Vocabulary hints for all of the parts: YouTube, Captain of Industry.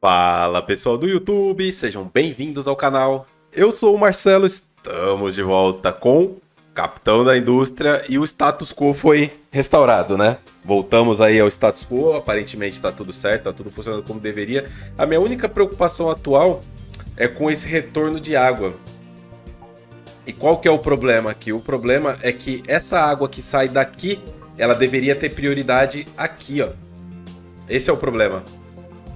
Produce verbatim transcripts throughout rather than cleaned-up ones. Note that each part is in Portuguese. Fala pessoal do YouTube, sejam bem-vindos ao canal. Eu sou o Marcelo, estamos de volta com Capitão da Indústria e o status quo foi restaurado, né? Voltamos aí ao status quo, aparentemente está tudo certo, está tudo funcionando como deveria. A minha única preocupação atual é com esse retorno de água. E qual que é o problema aqui? O problema é que essa água que sai daqui, ela deveria ter prioridade aqui, ó. Esse é o problema.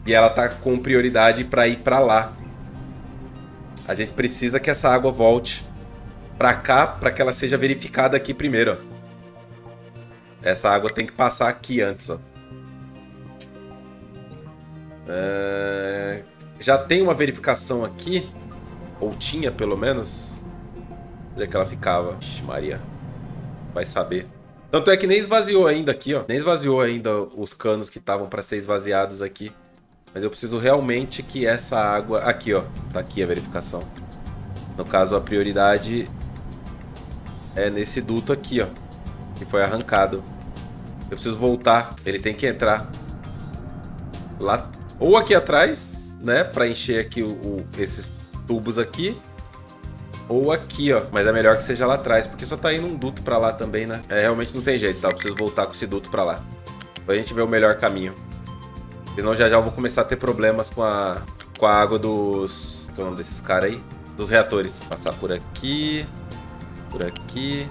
E ela tá com prioridade para ir para lá. A gente precisa que essa água volte para cá, para que ela seja verificada aqui primeiro, ó. Essa água tem que passar aqui antes, ó. É... Já tem uma verificação aqui. Ou tinha, pelo menos. Onde é que ela ficava? Ixi, Maria. Vai saber. Tanto é que nem esvaziou ainda aqui, ó. Nem esvaziou ainda os canos que estavam para ser esvaziados aqui. Mas eu preciso realmente que essa água... Aqui, ó. Tá aqui a verificação. No caso, a prioridade é nesse duto aqui, ó. Que foi arrancado. Eu preciso voltar. Ele tem que entrar lá... Ou aqui atrás, né? Para encher aqui o, o, esses tubos aqui. Ou aqui, ó. Mas é melhor que seja lá atrás, porque só tá indo um duto pra lá também, né? É, realmente não tem jeito, tá? Eu preciso voltar com esse duto pra lá. Pra gente ver o melhor caminho. Senão já já eu vou começar a ter problemas com a, com a água dos... Qual é o nome desses caras aí? Dos reatores. Passar por aqui. Por aqui.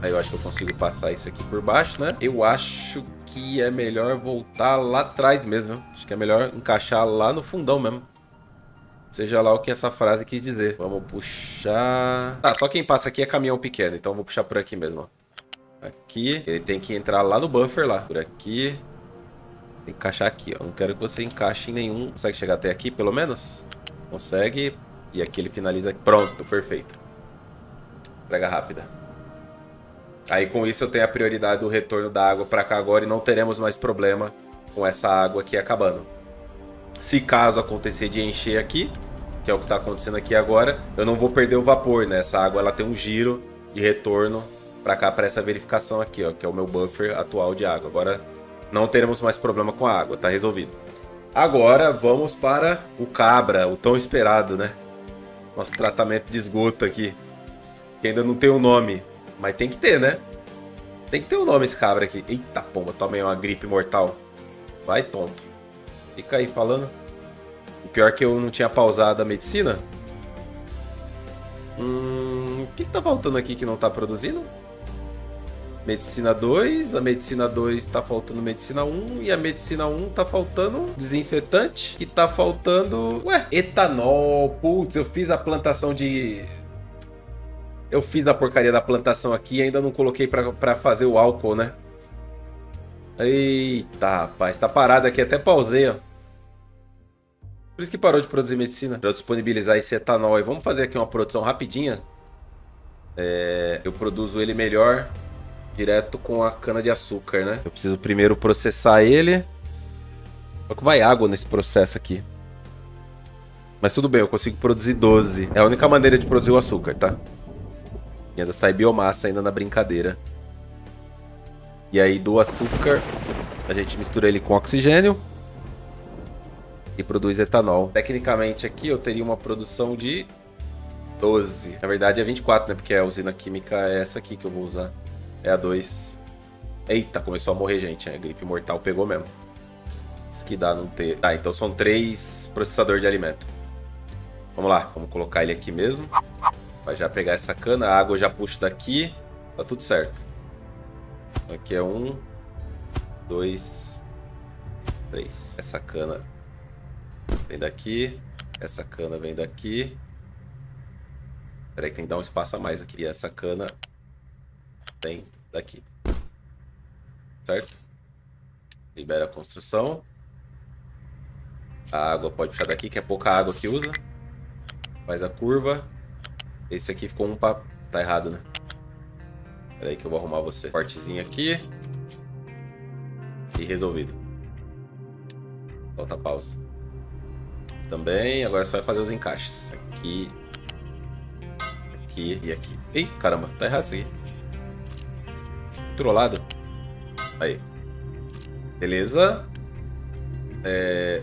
Aí eu acho que eu consigo passar isso aqui por baixo, né? Eu acho que é melhor voltar lá atrás mesmo. Acho que é melhor encaixar lá no fundão mesmo. Seja lá o que essa frase quis dizer. Vamos puxar... Tá, só quem passa aqui é caminhão pequeno. Então eu vou puxar por aqui mesmo, ó. Aqui. Ele tem que entrar lá no buffer lá. Por aqui. Tem que encaixar aqui, ó. Não quero que você encaixe em nenhum. Consegue chegar até aqui, pelo menos? Consegue. E aqui ele finaliza. Pronto, perfeito. Entrega rápida. Aí com isso eu tenho a prioridade do retorno da água pra cá agora. E não teremos mais problema com essa água aqui acabando. Se caso acontecer de encher aqui, que é o que está acontecendo aqui agora, eu não vou perder o vapor, né? Essa água ela tem um giro de retorno para cá, para essa verificação aqui, ó, que é o meu buffer atual de água. Agora não teremos mais problema com a água, tá resolvido. Agora vamos para o Cabra, o tão esperado, né? Nosso tratamento de esgoto aqui, que ainda não tem o nome, mas tem que ter, né? Tem que ter o nome esse Cabra aqui. Eita pomba, toma aí uma gripe mortal. Vai tonto. Fica aí falando. O pior é que eu não tinha pausado a medicina. Hum... O que, que tá faltando aqui que não tá produzindo? Medicina dois. A medicina dois tá faltando medicina um. E a medicina um tá faltando desinfetante. Que tá faltando... Ué, etanol. Putz, eu fiz a plantação de... Eu fiz a porcaria da plantação aqui e ainda não coloquei pra, pra fazer o álcool, né? Eita, rapaz, tá parado aqui, até pausei, ó. Por isso que parou de produzir medicina. Pra disponibilizar esse etanol aí. Vamos fazer aqui uma produção rapidinha. É, eu produzo ele melhor direto com a cana-de-açúcar, né? Eu preciso primeiro processar ele. Só que vai água nesse processo aqui. Mas tudo bem, eu consigo produzir doze. É a única maneira de produzir o açúcar, tá? E ainda sai biomassa ainda na brincadeira. E aí do açúcar, a gente mistura ele com oxigênio e produz etanol. Tecnicamente aqui eu teria uma produção de doze. Na verdade é vinte e quatro, né? Porque a usina química é essa aqui que eu vou usar. É a dois. Eita, começou a morrer gente, né? A gripe mortal pegou mesmo. Isso que dá não ter... Tá, então são três processadores de alimento. Vamos lá, vamos colocar ele aqui mesmo. Vai já pegar essa cana, a água eu já puxo daqui. Tá tudo certo. Aqui é um, dois, três. Essa cana vem daqui. Essa cana vem daqui. Peraí que tem que dar um espaço a mais aqui. E essa cana vem daqui. Certo? Libera a construção. A água pode puxar daqui, que é pouca água que usa. Faz a curva. Esse aqui ficou um pra... Tá errado, né? Pera aí que eu vou arrumar você. Cortezinho aqui. E resolvido. Solta a pausa. Também. Agora só vai fazer os encaixes. Aqui. Aqui e aqui. Ih, caramba. Tá errado isso aqui. Trollado. Aí. Beleza. É...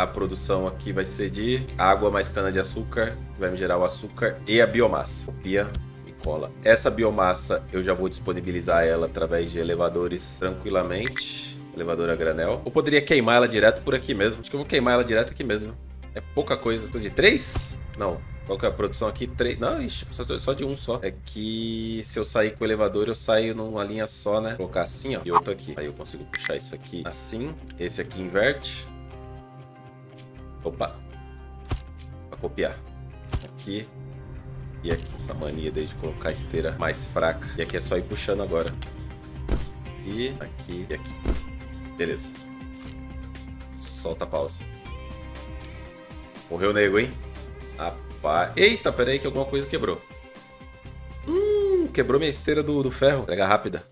A produção aqui vai ser de água mais cana-de-açúcar, que vai me gerar o açúcar e a biomassa. Copia e cola. Essa biomassa eu já vou disponibilizar ela através de elevadores tranquilamente. Elevador a granel. Ou poderia queimar ela direto por aqui mesmo. Acho que eu vou queimar ela direto aqui mesmo. É pouca coisa. Preciso de três? Não. Qual que é a produção aqui? Três. Não, ixi, só de um só. É que se eu sair com o elevador, eu saio numa linha só, né? Vou colocar assim, ó. E outro aqui. Aí eu consigo puxar isso aqui assim. Esse aqui inverte. Opa. Pra copiar. Aqui. E aqui. Essa mania daí de colocar a esteira mais fraca. E aqui é só ir puxando agora. E aqui e aqui. Beleza. Solta a pausa. Morreu o nego, hein? Rapaz. Eita, pera aí que alguma coisa quebrou. Hum, quebrou minha esteira do, do ferro. Pega rápida.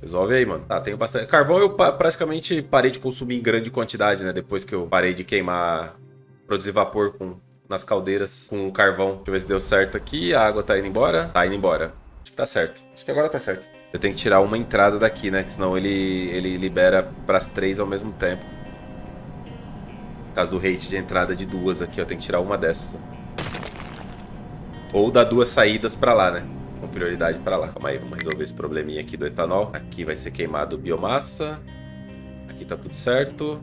Resolve aí, mano. Tá, tenho bastante. Carvão eu pa- praticamente parei de consumir em grande quantidade, né? Depois que eu parei de queimar, produzir vapor com, nas caldeiras com o carvão. Deixa eu ver se deu certo aqui. A água tá indo embora. Tá indo embora. Acho que tá certo. Acho que agora tá certo. Eu tenho que tirar uma entrada daqui, né? Que senão ele, ele libera pras três ao mesmo tempo. No caso do rate de entrada de duas aqui, ó. Tem que tirar uma dessas. Ou dar duas saídas pra lá, né? Com prioridade pra lá. Calma aí, vamos resolver esse probleminha aqui do etanol. Aqui vai ser queimado biomassa. Aqui tá tudo certo.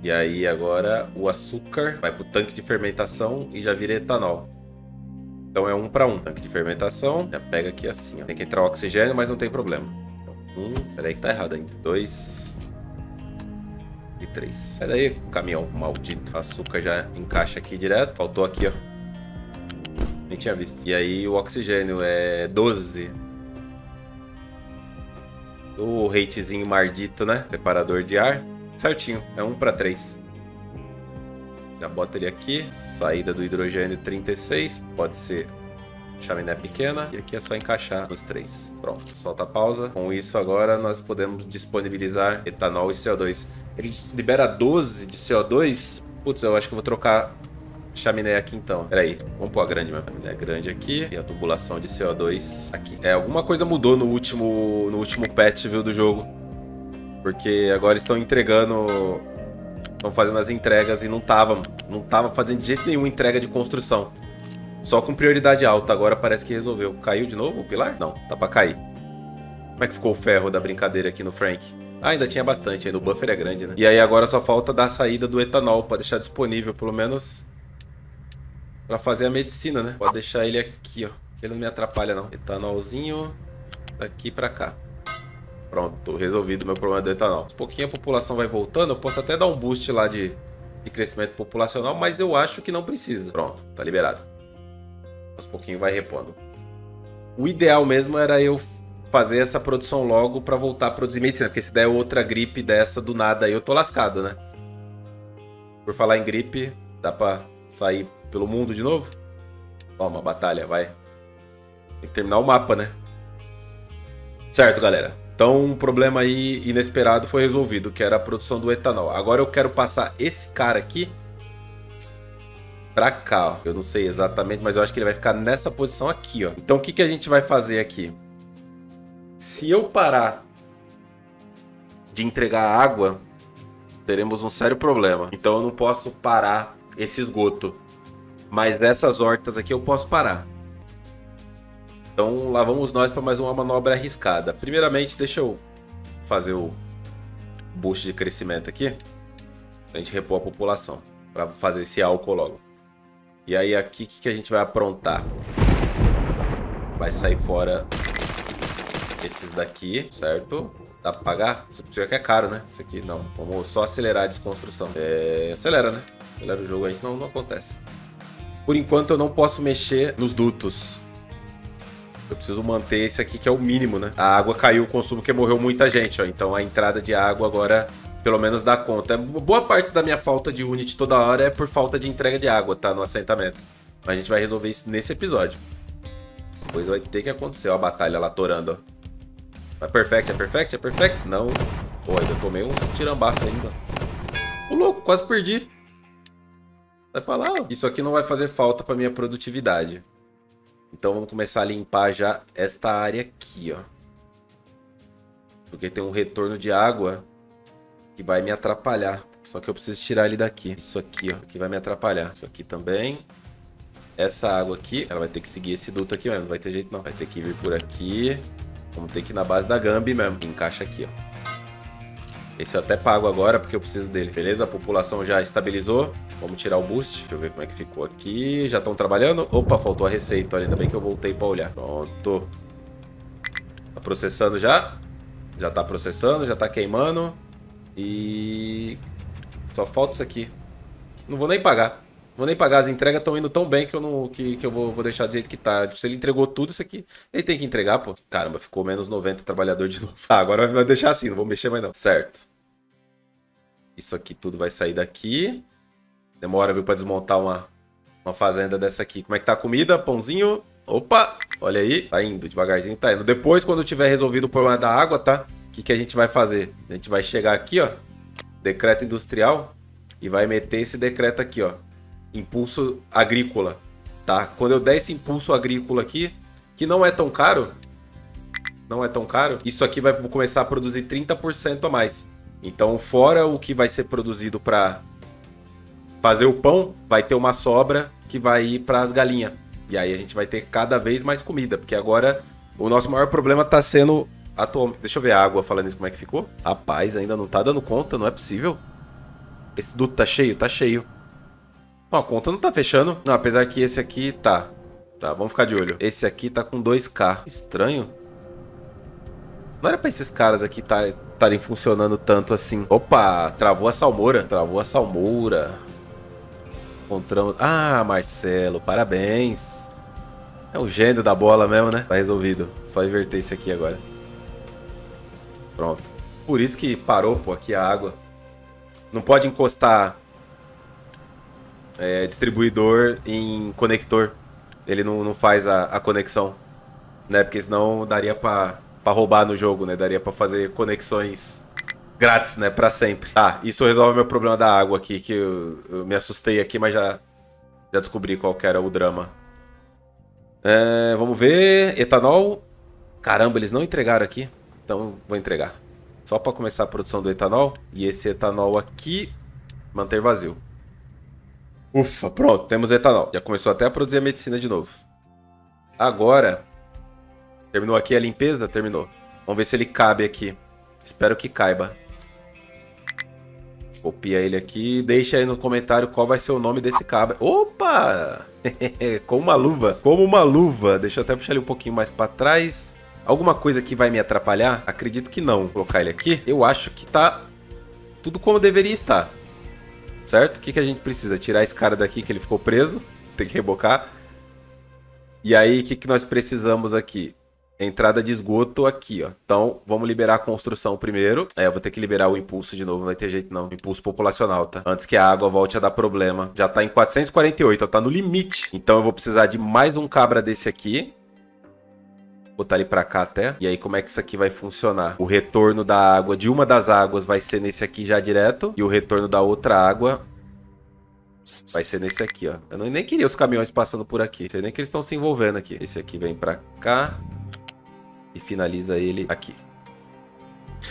E aí agora o açúcar vai pro tanque de fermentação e já vira etanol. Então é um para um. Tanque de fermentação. Já pega aqui assim, ó. Tem que entrar o oxigênio, mas não tem problema. Um. Peraí que tá errado ainda. Dois. E três. Pera aí, caminhão maldito. O açúcar já encaixa aqui direto. Faltou aqui, ó. Nem tinha visto. E aí o oxigênio é doze. O ratezinho maldito, né? Separador de ar. Certinho. É um para três. Já bota ele aqui. Saída do hidrogênio trinta e seis. Pode ser chaminé pequena. E aqui é só encaixar os três. Pronto. Solta a pausa. Com isso agora nós podemos disponibilizar etanol e C O dois. Ele libera doze de C O dois. Putz, eu acho que eu vou trocar chaminé aqui então. Pera aí. Vamos pôr a grande mesmo. Chaminé grande aqui. E a tubulação de C O dois aqui. É, alguma coisa mudou no último, no último patch, viu, do jogo. Porque agora estão entregando... Estão fazendo as entregas e não tava, não tava fazendo de jeito nenhum entrega de construção. Só com prioridade alta. Agora parece que resolveu. Caiu de novo o pilar? Não, tá pra cair. Como é que ficou o ferro da brincadeira aqui no Frank? Ah, ainda tinha bastante. Ainda o buffer é grande, né? E aí agora só falta dar a saída do etanol pra deixar disponível, pelo menos, pra fazer a medicina, né? Pode deixar ele aqui, ó. Ele não me atrapalha, não. Etanolzinho daqui pra cá. Pronto, resolvido o meu problema do etanol. Um pouquinho a população vai voltando. Eu posso até dar um boost lá de, de crescimento populacional, mas eu acho que não precisa. Pronto, tá liberado. Aos pouquinhos vai repondo. O ideal mesmo era eu fazer essa produção logo pra voltar a produzir medicina. Porque se der outra gripe dessa do nada aí, eu tô lascado, né? Por falar em gripe, dá pra sair pelo mundo de novo? Toma, batalha, vai. Tem que terminar o mapa, né? Certo, galera. Então, um problema aí inesperado foi resolvido, que era a produção do etanol. Agora eu quero passar esse cara aqui pra cá, ó. Eu não sei exatamente, mas eu acho que ele vai ficar nessa posição aqui, ó. Então, o que, que a gente vai fazer aqui? Se eu parar de entregar água, teremos um sério problema. Então, eu não posso parar esse esgoto. Mas dessas hortas aqui eu posso parar. Então lá vamos nós para mais uma manobra arriscada. Primeiramente, deixa eu fazer o boost de crescimento aqui. Pra gente repor a população. Para fazer esse álcool logo. E aí aqui, o que, que a gente vai aprontar? Vai sair fora esses daqui, certo? Dá pra pagar? Isso aqui é caro, né? Isso aqui não. Vamos só acelerar a desconstrução. É... Acelera, né? Acelera o jogo aí, senão não acontece. Por enquanto eu não posso mexer nos dutos. Eu preciso manter esse aqui, que é o mínimo, né? A água caiu, o consumo, que morreu muita gente, ó. Então a entrada de água agora, pelo menos, dá conta. Boa parte da minha falta de unit toda hora é por falta de entrega de água, tá? No assentamento. Mas a gente vai resolver isso nesse episódio. Depois vai ter que acontecer, ó, a batalha lá torando, ó. É perfect, é perfect, é perfect? Não. Pô, ainda tomei uns tirambaços ainda. Ô, louco, quase perdi. Vai pra lá, ó. Isso aqui não vai fazer falta pra minha produtividade. Então vamos começar a limpar já esta área aqui, ó. Porque tem um retorno de água que vai me atrapalhar. Só que eu preciso tirar ele daqui. Isso aqui, ó, que vai me atrapalhar. Isso aqui também. Essa água aqui, ela vai ter que seguir esse duto aqui mesmo. Não vai ter jeito não. Vai ter que vir por aqui. Vamos ter que ir na base da Gambi mesmo. Encaixa aqui, ó. Esse eu até pago agora porque eu preciso dele. Beleza? A população já estabilizou. Vamos tirar o boost. Deixa eu ver como é que ficou aqui. Já estão trabalhando. Opa, faltou a receita. Ainda bem que eu voltei para olhar. Pronto. Tá processando já. Já tá processando. Já tá queimando. E... só falta isso aqui. Não vou nem pagar. Vou nem pagar. As entregas estão indo tão bem que eu, não, que, que eu vou, vou deixar do jeito que tá. Se ele entregou tudo isso aqui, ele tem que entregar, pô. Caramba, ficou menos noventa trabalhador de novo. Tá, agora vai deixar assim. Não vou mexer mais não. Certo. Isso aqui tudo vai sair daqui. Demora, viu, pra desmontar uma, uma fazenda dessa aqui. Como é que tá a comida? Pãozinho. Opa! Olha aí. Tá indo, devagarzinho tá indo. Depois, quando eu tiver resolvido o problema da água, tá? O que, que a gente vai fazer? A gente vai chegar aqui, ó. Decreto industrial. E vai meter esse decreto aqui, ó. Impulso agrícola, tá? Quando eu der esse impulso agrícola aqui, que não é tão caro. Não é tão caro. Isso aqui vai começar a produzir trinta por cento a mais. Então, fora o que vai ser produzido para fazer o pão, vai ter uma sobra que vai ir para as galinhas. E aí a gente vai ter cada vez mais comida, porque agora o nosso maior problema está sendo atualmente... Deixa eu ver a água falando isso, como é que ficou. Rapaz, ainda não tá dando conta, não é possível. Esse duto tá cheio? Tá cheio. Ó, a conta não tá fechando. Não, apesar que esse aqui tá. Tá, vamos ficar de olho. Esse aqui tá com dois mil. Estranho. Não era pra esses caras aqui tá... estarem funcionando tanto assim. Opa, travou a salmoura. Travou a salmoura. Encontramos... Ah, Marcelo, parabéns. É um gênio da bola mesmo, né? Tá resolvido. Só inverter isso aqui agora. Pronto. Por isso que parou, pô, aqui a água. Não pode encostar é, distribuidor em conector. Ele não, não faz a, a conexão, né? Porque senão daria pra... pra roubar no jogo, né? Daria pra fazer conexões grátis, né? Pra sempre. Tá, isso resolve meu problema da água aqui, que eu, eu me assustei aqui, mas já, já descobri qual que era o drama. É, vamos ver... Etanol... Caramba, eles não entregaram aqui. Então, vou entregar. Só pra começar a produção do etanol. E esse etanol aqui... manter vazio. Ufa, pronto. Temos etanol. Já começou até a produzir a medicina de novo. Agora... terminou aqui a limpeza? Terminou. Vamos ver se ele cabe aqui. Espero que caiba. Copia ele aqui. Deixa aí no comentário qual vai ser o nome desse cabra. Opa! Como uma luva. Como uma luva. Deixa eu até puxar ele um pouquinho mais pra trás. Alguma coisa que vai me atrapalhar? Acredito que não. Vou colocar ele aqui. Eu acho que tá tudo como deveria estar. Certo? O que, que a gente precisa? Tirar esse cara daqui que ele ficou preso. Tem que rebocar. E aí, o que, que nós precisamos aqui? Entrada de esgoto aqui, ó. Então, vamos liberar a construção primeiro. É, eu vou ter que liberar o impulso de novo. Não vai ter jeito, não. Impulso populacional, tá? Antes que a água volte a dar problema. Já tá em quatrocentos e quarenta e oito, ó. Tá no limite. Então, eu vou precisar de mais um cabra desse aqui. Vou botar ele pra cá até. E aí, como é que isso aqui vai funcionar? O retorno da água, de uma das águas, vai ser nesse aqui já direto. E o retorno da outra água vai ser nesse aqui, ó. Eu nem queria os caminhões passando por aqui. Não sei nem que eles estão se envolvendo aqui. Esse aqui vem pra cá. E finaliza ele aqui.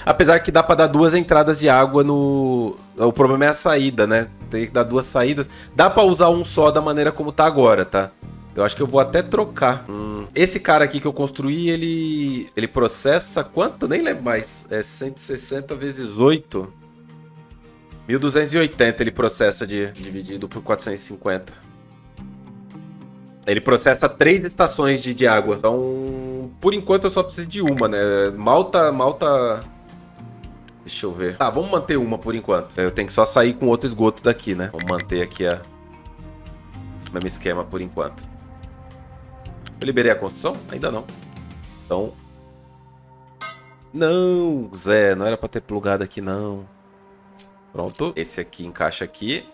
Apesar que dá pra dar duas entradas de água no... O problema é a saída, né? Tem que dar duas saídas. Dá pra usar um só da maneira como tá agora, tá? Eu acho que eu vou até trocar. Hum. Esse cara aqui que eu construí, ele... Ele processa quanto? Nem lembro mais. É cento e sessenta vezes oito. mil duzentos e oitenta ele processa de... dividido por quatrocentos e cinquenta. Ele processa três estações de, de água. Então... por enquanto eu só preciso de uma, né? Malta, malta... Deixa eu ver. Tá, vamos manter uma por enquanto. Eu tenho que só sair com outro esgoto daqui, né? Vamos manter aqui a... o mesmo esquema por enquanto. Eu liberei a construção? Ainda não. Então... não, Zé. Não era pra ter plugado aqui, não. Pronto. Esse aqui encaixa aqui.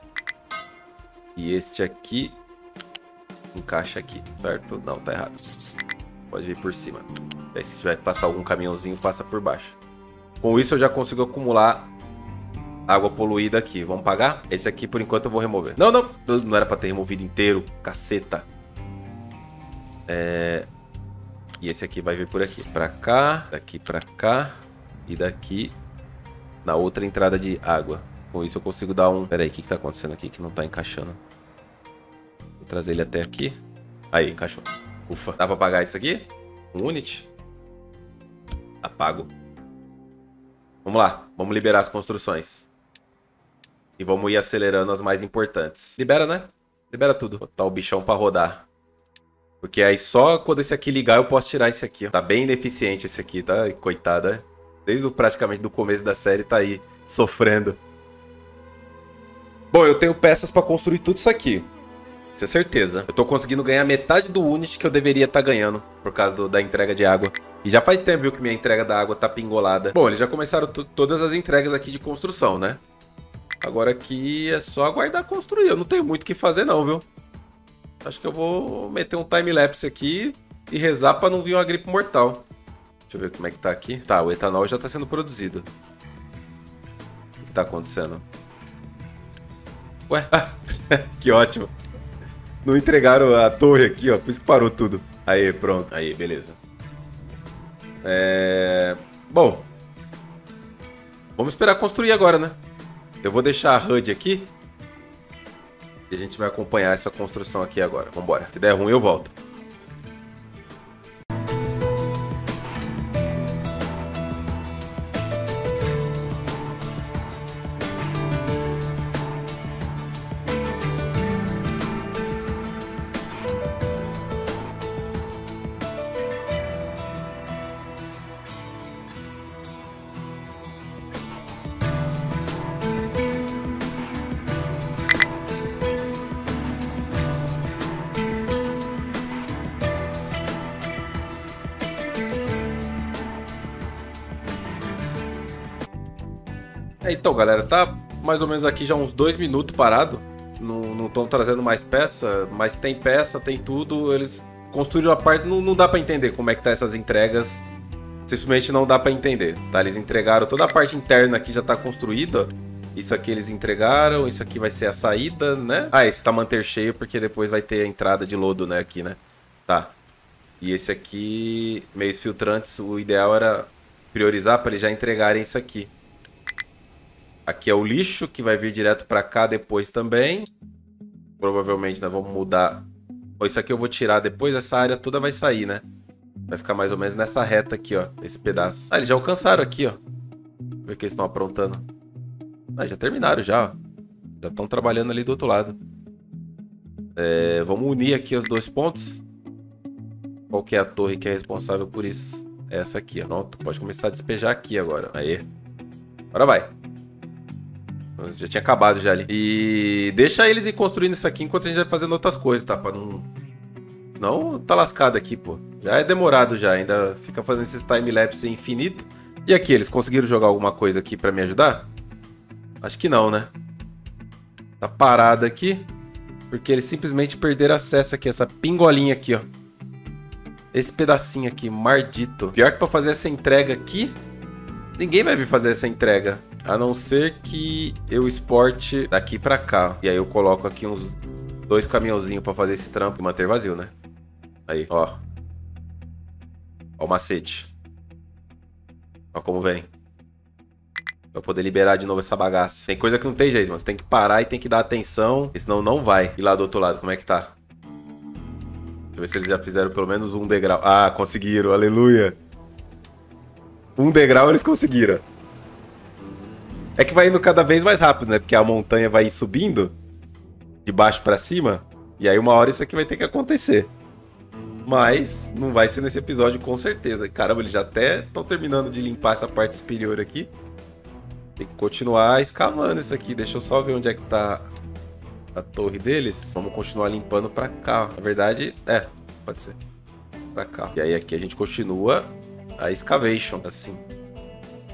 E este aqui... encaixa aqui, certo? Não, tá errado. Pode vir por cima. Aí, se tiver que passar algum caminhãozinho, passa por baixo. Com isso eu já consigo acumular água poluída aqui. Vamos pagar? Esse aqui por enquanto eu vou remover. Não, não. Não era pra ter removido inteiro. Caceta. É... e esse aqui vai vir por aqui. Pra cá. Daqui pra cá. E daqui na outra entrada de água. Com isso eu consigo dar um... Pera aí, o que que tá acontecendo aqui que não tá encaixando? Vou trazer ele até aqui. Aí, encaixou. Ufa. Dá pra apagar isso aqui? Um unit? Apago. Vamos lá. Vamos liberar as construções. E vamos ir acelerando as mais importantes. Libera, né? Libera tudo. Botar o bichão pra rodar. Porque aí só quando esse aqui ligar eu posso tirar esse aqui. Ó. Tá bem ineficiente esse aqui, tá? Coitada. Desde o, praticamente do começo da série tá aí sofrendo. Bom, eu tenho peças pra construir tudo isso aqui. Isso é certeza. Eu tô conseguindo ganhar metade do unit que eu deveria estar tá ganhando. Por causa do, da entrega de água. E já faz tempo, viu, que minha entrega da água tá pingolada. Bom, eles já começaram todas as entregas aqui de construção, né? Agora aqui é só aguardar construir. Eu não tenho muito o que fazer não, viu? Acho que eu vou meter um time-lapse aqui e rezar pra não vir uma gripe mortal. Deixa eu ver como é que tá aqui. Tá, o etanol já tá sendo produzido. O que tá acontecendo? Ué, que ótimo. Não entregaram a torre aqui, ó. Por isso que parou tudo. Aí, pronto. Aí, beleza. É... Bom. Vamos esperar construir agora, né? Eu vou deixar a H U D aqui. E a gente vai acompanhar essa construção aqui agora. Vambora. Se der ruim, eu volto. É, então, galera, tá mais ou menos aqui já uns dois minutos parado. Não estão trazendo mais peça, mas tem peça, tem tudo. Eles construíram a parte... Não, não dá pra entender como é que tá essas entregas. Simplesmente não dá pra entender, tá? Eles entregaram toda a parte interna aqui, já tá construída. Isso aqui eles entregaram, isso aqui vai ser a saída, né? Ah, esse tá manter cheio porque depois vai ter a entrada de lodo, né? Aqui, né? Tá. E esse aqui, meios filtrantes, o ideal era priorizar pra eles já entregarem isso aqui. Aqui é o lixo, que vai vir direto pra cá depois também. Provavelmente nós vamos mudar... Oh, isso aqui eu vou tirar depois, essa área toda vai sair, né? Vai ficar mais ou menos nessa reta aqui, ó. Esse pedaço. Ah, eles já alcançaram aqui, ó. Ver o que eles estão aprontando. Ah, já terminaram já, ó. Já estão trabalhando ali do outro lado. É, vamos unir aqui os dois pontos. Qual que é a torre que é responsável por isso? É essa aqui, ó. Pronto, pode começar a despejar aqui agora. Aí. Agora vai. Já tinha acabado já ali. E deixa eles ir construindo isso aqui enquanto a gente vai fazendo outras coisas, tá? Pra não... Senão tá lascado aqui, pô. Já é demorado já, ainda fica fazendo esses time-lapse infinito. E aqui, eles conseguiram jogar alguma coisa aqui pra me ajudar? Acho que não, né? Tá parado aqui. Porque eles simplesmente perderam acesso aqui, essa pingolinha aqui, ó. Esse pedacinho aqui, maldito. Pior que pra fazer essa entrega aqui, ninguém vai vir fazer essa entrega. A não ser que eu exporte daqui pra cá. E aí eu coloco aqui uns dois caminhãozinhos pra fazer esse trampo e manter vazio, né? Aí, ó. Ó o macete. Ó como vem. Pra poder liberar de novo essa bagaça. Tem coisa que não tem jeito, mas tem que parar e tem que dar atenção. Senão não vai. E lá do outro lado, como é que tá? Deixa eu ver se eles já fizeram pelo menos um degrau. Ah, conseguiram, aleluia. Um degrau eles conseguiram. É que vai indo cada vez mais rápido, né? Porque a montanha vai subindo de baixo pra cima. E aí uma hora isso aqui vai ter que acontecer. Mas não vai ser nesse episódio com certeza. Caramba, eles já até estão terminando de limpar essa parte superior aqui. Tem que continuar escavando isso aqui. Deixa eu só ver onde é que tá a torre deles. Vamos continuar limpando pra cá. Na verdade, é, pode ser. Pra cá. E aí aqui a gente continua a excavation, assim.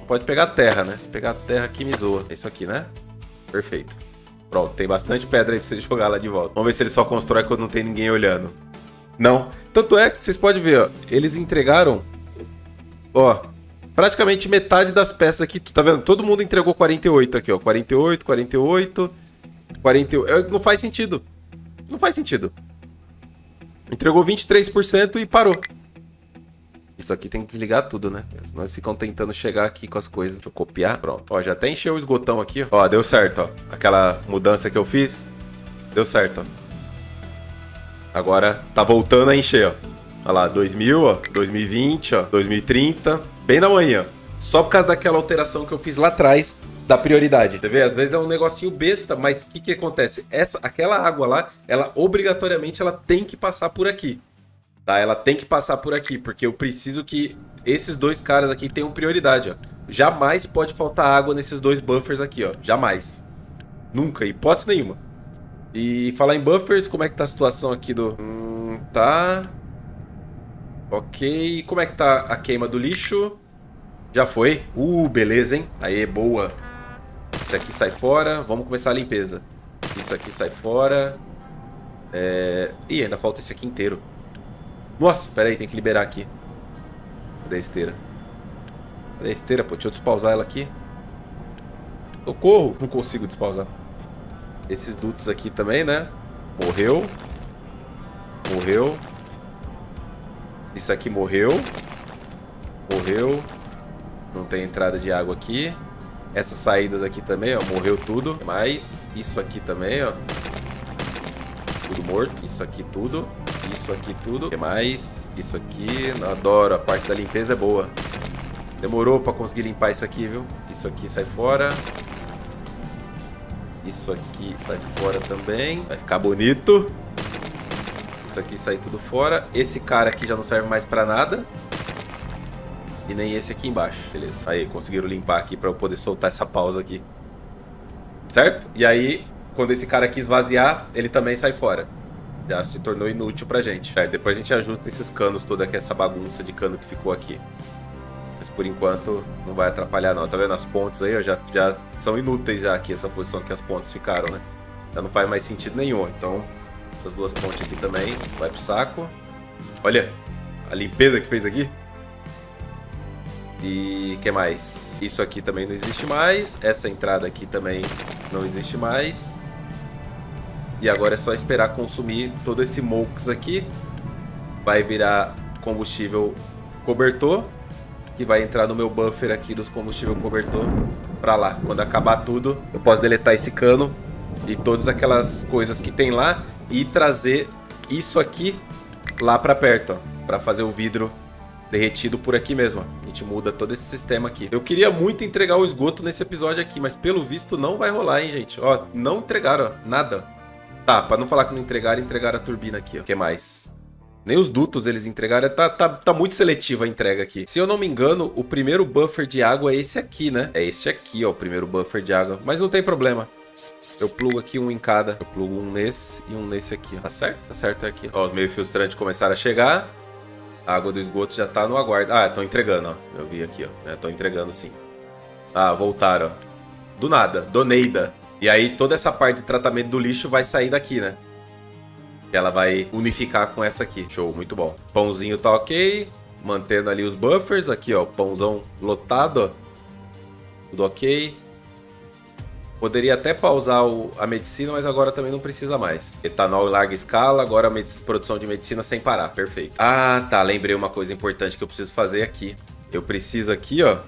Pode pegar terra, né? Se pegar terra aqui, me zoa. É isso aqui, né? Perfeito. Pronto, tem bastante pedra aí pra você jogar lá de volta. Vamos ver se ele só constrói quando não tem ninguém olhando. Não. Tanto é que vocês podem ver, ó. Eles entregaram, ó, praticamente metade das peças aqui. Tá vendo? Todo mundo entregou quarenta e oito aqui, ó. quarenta e oito, quarenta e oito, quarenta e oito. Não faz sentido. Não faz sentido. Entregou vinte e três por cento e parou. Isso aqui tem que desligar tudo, né? Nós ficamos tentando chegar aqui com as coisas. Deixa eu copiar. Pronto. Ó, já até encheu o esgotão aqui, ó. Ó, deu certo, ó. Aquela mudança que eu fiz, deu certo, ó. Agora tá voltando a encher, ó. Olha lá, dois mil, ó. dois mil e vinte, ó. dois mil e trinta. Bem na manhã. Só por causa daquela alteração que eu fiz lá atrás da prioridade. Você vê? Às vezes é um negocinho besta, mas o que que acontece? Essa, aquela água lá, ela obrigatoriamente ela tem que passar por aqui. Tá? Ela tem que passar por aqui, porque eu preciso que esses dois caras aqui tenham prioridade, ó. Jamais pode faltar água nesses dois buffers aqui, ó. Jamais. Nunca, hipótese nenhuma. E falar em buffers, como é que tá a situação aqui do... Hum, tá... Ok, como é que tá a queima do lixo? Já foi. Uh, beleza, hein? Aê, boa. Isso aqui sai fora. Vamos começar a limpeza. Isso aqui sai fora. É... Ih, ainda falta esse aqui inteiro. Nossa, pera aí, tem que liberar aqui. Cadê a esteira? Cadê a esteira, pô? Deixa eu despausar ela aqui. Socorro! Não consigo despausar. Esses dutos aqui também, né? Morreu. Morreu. Isso aqui morreu. Morreu. Não tem entrada de água aqui. Essas saídas aqui também, ó. Morreu tudo. Mas isso aqui também, ó. Tudo morto. Isso aqui tudo. Isso aqui tudo. Que mais? Isso aqui. Eu adoro. A parte da limpeza é boa. Demorou pra conseguir limpar isso aqui, viu? Isso aqui sai fora. Isso aqui sai fora também. Vai ficar bonito. Isso aqui sai tudo fora. Esse cara aqui já não serve mais pra nada. E nem esse aqui embaixo. Beleza. Aí, conseguiram limpar aqui pra eu poder soltar essa pausa aqui. Certo? E aí, quando esse cara aqui esvaziar, ele também sai fora. Já se tornou inútil pra gente. Aí, depois a gente ajusta esses canos toda aqui, essa bagunça de cano que ficou aqui. Mas por enquanto, não vai atrapalhar não. Tá vendo as pontes aí? Ó, já, já são inúteis já aqui, essa posição que as pontes ficaram, né? Já não faz mais sentido nenhum. Então, as duas pontes aqui também vai pro saco. Olha a limpeza que fez aqui. E o que mais? Isso aqui também não existe mais. Essa entrada aqui também não existe mais. E agora é só esperar consumir todo esse mox aqui. Vai virar combustível cobertor. Que vai entrar no meu buffer aqui dos combustível cobertor. Pra lá. Quando acabar tudo, eu posso deletar esse cano. E todas aquelas coisas que tem lá. E trazer isso aqui lá pra perto. Ó, pra fazer o vidro derretido por aqui mesmo, ó. A gente muda todo esse sistema aqui. Eu queria muito entregar o esgoto nesse episódio aqui, mas pelo visto não vai rolar, hein, gente? Ó, não entregaram, ó, nada. Tá, pra não falar que não entregaram, entregaram a turbina aqui, ó. O que mais? Nem os dutos eles entregaram. Tá, tá, tá muito seletiva a entrega aqui. Se eu não me engano, o primeiro buffer de água é esse aqui, né? É esse aqui, ó, o primeiro buffer de água. Mas não tem problema. Eu plugo aqui um em cada. Eu plugo um nesse e um nesse aqui, ó. Tá certo? Tá certo aqui. Ó, os meio filtrantes começaram a chegar. A água do esgoto já tá no aguardo. Ah, estão entregando, ó. Eu vi aqui, ó. Estão entregando, sim. Ah, voltaram, ó. Do nada. Doneida. E aí, toda essa parte de tratamento do lixo vai sair daqui, né? Ela vai unificar com essa aqui. Show, muito bom. Pãozinho tá ok. Mantendo ali os buffers. Aqui, ó. Pãozão lotado, ó. Tudo ok. Poderia até pausar o, a medicina, mas agora também não precisa mais. Etanol em larga escala, agora a produção de medicina sem parar. Perfeito. Ah, tá. Lembrei uma coisa importante que eu preciso fazer aqui. Eu preciso aqui, ó,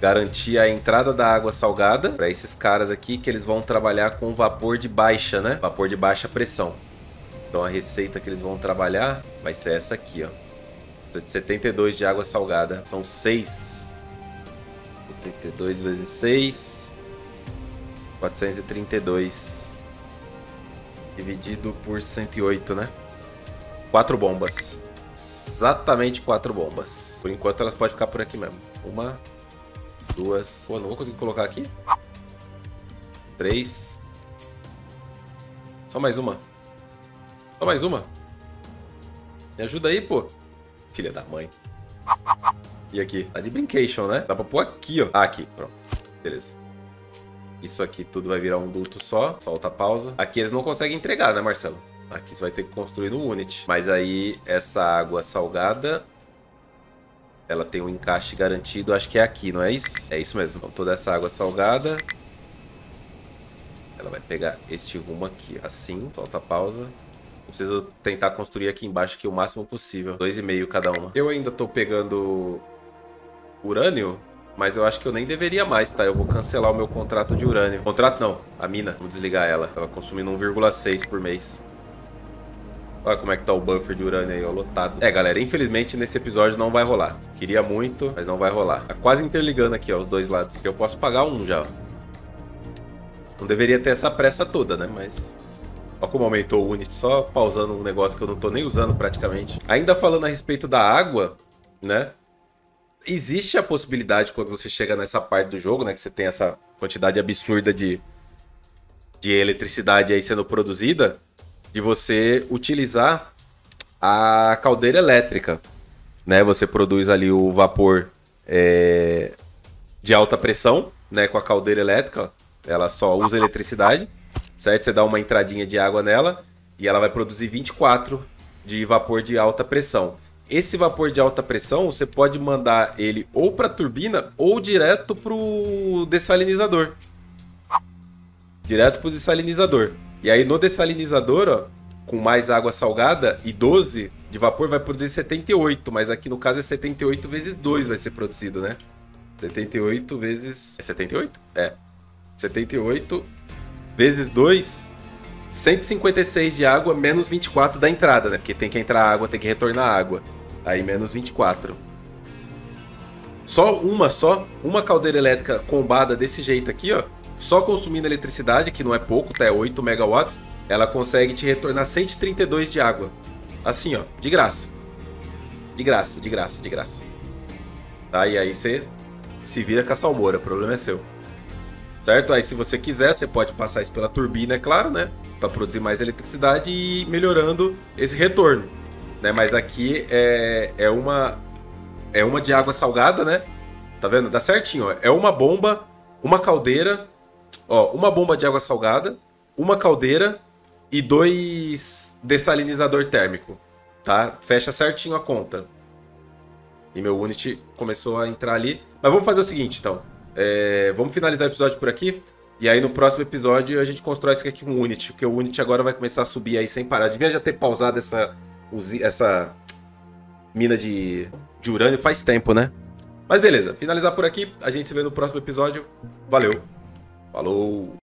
garantir a entrada da água salgada para esses caras aqui, que eles vão trabalhar com vapor de baixa, né? Vapor de baixa pressão. Então a receita que eles vão trabalhar vai ser essa aqui, ó. Essa de setenta e dois de água salgada. São seis. setenta e dois vezes seis... quatrocentos e trinta e dois dividido por cento e oito, né? Quatro bombas. Exatamente quatro bombas. Por enquanto elas podem ficar por aqui mesmo. Uma, duas... Pô, não vou conseguir colocar aqui? Três. Só mais uma. Só mais uma. Me ajuda aí, pô. Filha da mãe. E aqui? Tá de brincation, né? Dá pra pôr aqui, ó. Ah, aqui. Pronto. Beleza. Isso aqui tudo vai virar um duto só. Solta a pausa. Aqui eles não conseguem entregar, né, Marcelo? Aqui você vai ter que construir no unit. Mas aí, essa água salgada... Ela tem um encaixe garantido. Acho que é aqui, não é isso? É isso mesmo. Então, toda essa água salgada... Ela vai pegar este rumo aqui. Assim. Solta a pausa. preciso tentar construir aqui embaixo aqui o máximo possível. Dois e meio cada uma. Eu ainda tô pegando urânio, mas eu acho que eu nem deveria mais, tá? Eu vou cancelar o meu contrato de urânio. Contrato não, a mina. Vou desligar ela. Tava consumindo um vírgula seis por mês. Olha como é que tá o buffer de urânio aí, ó, lotado. É, galera, infelizmente nesse episódio não vai rolar. Queria muito, mas não vai rolar. Tá quase interligando aqui, ó, os dois lados. Eu posso pagar um já, ó. Não deveria ter essa pressa toda, né? Mas... olha como aumentou o unit, só pausando um negócio que eu não tô nem usando praticamente. Ainda falando a respeito da água, né? Existe a possibilidade, quando você chega nessa parte do jogo, né? Que você tem essa quantidade absurda de, de eletricidade aí sendo produzida... de você utilizar a caldeira elétrica, né? Você produz ali o vapor é, de alta pressão, né? Com a caldeira elétrica, ela só usa eletricidade, certo? Você dá uma entradinha de água nela e ela vai produzir vinte e quatro de vapor de alta pressão. Esse vapor de alta pressão, você pode mandar ele ou para a turbina ou direto para o dessalinizador. Direto para o dessalinizador. E aí no dessalinizador, ó, com mais água salgada e doze de vapor, vai produzir setenta e oito. Mas aqui no caso é setenta e oito vezes dois vai ser produzido, né? setenta e oito vezes... é setenta e oito? É. setenta e oito vezes dois, cento e cinquenta e seis de água, menos vinte e quatro da entrada, né? Porque tem que entrar água, tem que retornar água. Aí menos vinte e quatro. Só uma, só uma caldeira elétrica combada desse jeito aqui, ó. Só consumindo eletricidade, que não é pouco, tá? É oito megawatts, ela consegue te retornar cento e trinta e dois de água. Assim, ó, de graça. De graça, de graça, de graça. Tá? E aí você se vira com a salmoura, o problema é seu. Certo? Aí se você quiser, você pode passar isso pela turbina, é claro, né? Pra produzir mais eletricidade e melhorando esse retorno. Né? Mas aqui é, é, uma, é uma de água salgada, né? Tá vendo? Dá certinho, ó. É uma bomba, uma caldeira... ó, uma bomba de água salgada, uma caldeira e dois dessalinizador térmico, tá? Fecha certinho a conta. E meu unit começou a entrar ali. Mas vamos fazer o seguinte, então. É, vamos finalizar o episódio por aqui. E aí no próximo episódio a gente constrói isso aqui com o unit. Porque o unit agora vai começar a subir aí sem parar. Devia já ter pausado essa, essa mina de, de urânio faz tempo, né? Mas beleza, finalizar por aqui. A gente se vê no próximo episódio. Valeu! Falou!